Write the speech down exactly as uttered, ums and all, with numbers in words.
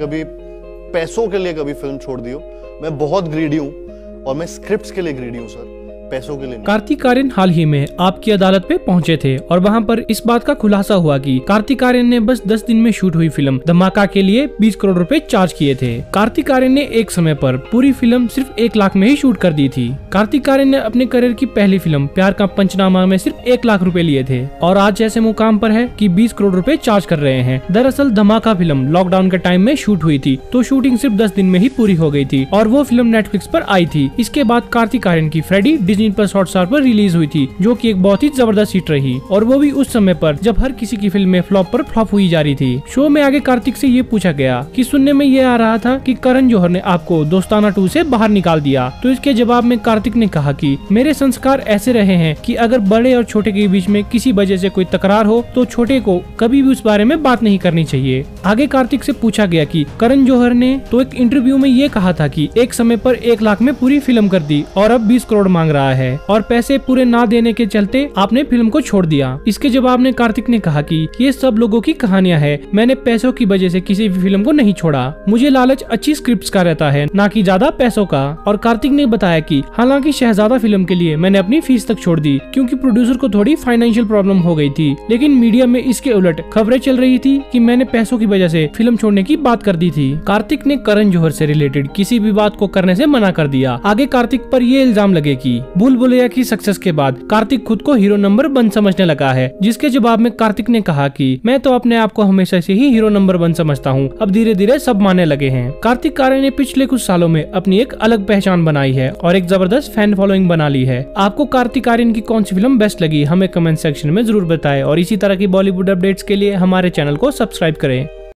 कभी पैसों के लिए कभी फिल्म छोड़ दियो। मैं बहुत ग्रीडी हूँ और मैं स्क्रिप्ट्स के लिए ग्रीडी हूँ सर, पैसों के लिए। कार्तिक आर्यन हाल ही में आपकी अदालत पे पहुंचे थे और वहां पर इस बात का खुलासा हुआ कि कार्तिक आर्यन ने बस दस दिन में शूट हुई फिल्म धमाका के लिए बीस करोड़ रुपए चार्ज किए थे। कार्तिक आर्यन ने एक समय पर पूरी फिल्म सिर्फ एक लाख में ही शूट कर दी थी। कार्तिक आर्यन ने अपने करियर की पहली फिल्म प्यार का पंचनामा में सिर्फ एक लाख रूपए लिए थे और आज ऐसे मुकाम पर है कि बीस करोड़ रूपए चार्ज कर रहे हैं। दरअसल धमाका फिल्म लॉकडाउन के टाइम में शूट हुई थी तो शूटिंग सिर्फ दस दिन में ही पूरी हो गयी थी और वो फिल्म नेटफ्लिक्स पर आई थी। इसके बाद कार्तिक आर्यन की फ्रेडी डिज्नी पर हॉटस्टार पर रिलीज हुई थी जो कि एक बहुत ही जबरदस्त हिट रही, और वो भी उस समय पर जब हर किसी की फिल्म में फ्लॉप पर फ्लॉप हुई जा रही थी। शो में आगे कार्तिक से ये पूछा गया कि सुनने में ये आ रहा था कि करण जौहर ने आपको दोस्ताना टू से बाहर निकाल दिया, तो इसके जवाब में कार्तिक ने कहा कि मेरे संस्कार ऐसे रहे हैं कि अगर बड़े और छोटे के बीच में किसी वजह से कोई तकरार हो तो छोटे को कभी भी उस बारे में बात नहीं करनी चाहिए। आगे कार्तिक से पूछा गया कि करण जौहर ने तो एक इंटरव्यू में ये कहा था कि एक समय पर एक लाख में पूरी फिल्म कर दी और अब बीस करोड़ मांग रहा है और पैसे पूरे ना देने के चलते आपने फिल्म को छोड़ दिया। इसके जवाब में कार्तिक ने कहा कि ये सब लोगों की कहानियां है, मैंने पैसों की वजह से किसी भी फिल्म को नहीं छोड़ा, मुझे लालच अच्छी स्क्रिप्ट्स का रहता है ना कि ज्यादा पैसों का। और कार्तिक ने बताया कि हालांकि शहजादा फिल्म के लिए मैंने अपनी फीस तक छोड़ दी क्योंकि प्रोड्यूसर को थोड़ी फाइनेंशियल प्रॉब्लम हो गयी थी, लेकिन मीडिया में इसके उलट खबरें चल रही थी कि मैंने पैसों की वजह से फिल्म छोड़ने की बात कर दी थी। कार्तिक ने करण जौहर से रिलेटेड किसी भी बात को करने से मना कर दिया। आगे कार्तिक पर ये इल्जाम लगे कि भूल भुलैया की सक्सेस के बाद कार्तिक खुद को हीरो नंबर वन समझने लगा है, जिसके जवाब में कार्तिक ने कहा कि मैं तो अपने आप को हमेशा से ही हीरो नंबर वन समझता हूं, अब धीरे धीरे सब मानने लगे हैं। कार्तिक आर्यन ने पिछले कुछ सालों में अपनी एक अलग पहचान बनाई है और एक जबरदस्त फैन फॉलोइंग बना ली है। आपको कार्तिक आर्यन की कौन सी फिल्म बेस्ट लगी हमें कमेंट सेक्शन में जरूर बताएं और इसी तरह की बॉलीवुड अपडेट्स के लिए हमारे चैनल को सब्सक्राइब करें।